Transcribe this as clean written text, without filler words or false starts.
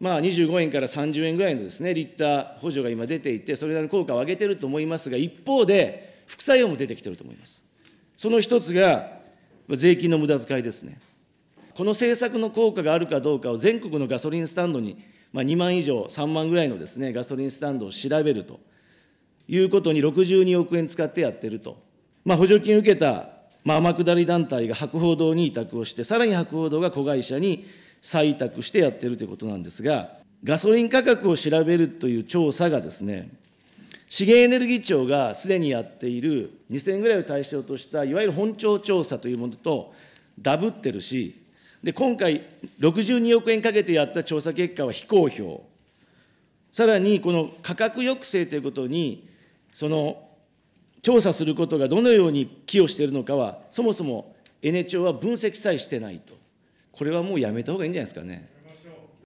25円から30円ぐらいのですね、リッター補助が今出ていて、それなりの効果を上げていると思いますが、一方で、副作用も出てきていると思います。その一つが、税金の無駄遣いですね。この政策の効果があるかどうかを全国のガソリンスタンドに、2万以上、3万ぐらいのですね、ガソリンスタンドを調べるということに62億円使ってやっていると。補助金を受けた天下り団体が博報堂に委託をして、さらに博報堂が子会社に再委託してやっているということなんですが、ガソリン価格を調べるという調査がですね、資源エネルギー庁がすでにやっている2000ぐらいを対象とした、いわゆる本庁調査というものとダブってるし、で今回、62億円かけてやった調査結果は非公表、さらにこの価格抑制ということに、その調査することがどのように寄与しているのかは、そもそもエネ庁は分析さえしてないと、これはもうやめたほうがいいんじゃないですかね。